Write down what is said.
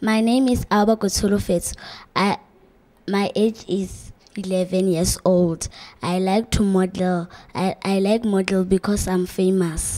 My name is Ava Khulufethu. My age is 11 years old. I like model because I'm famous.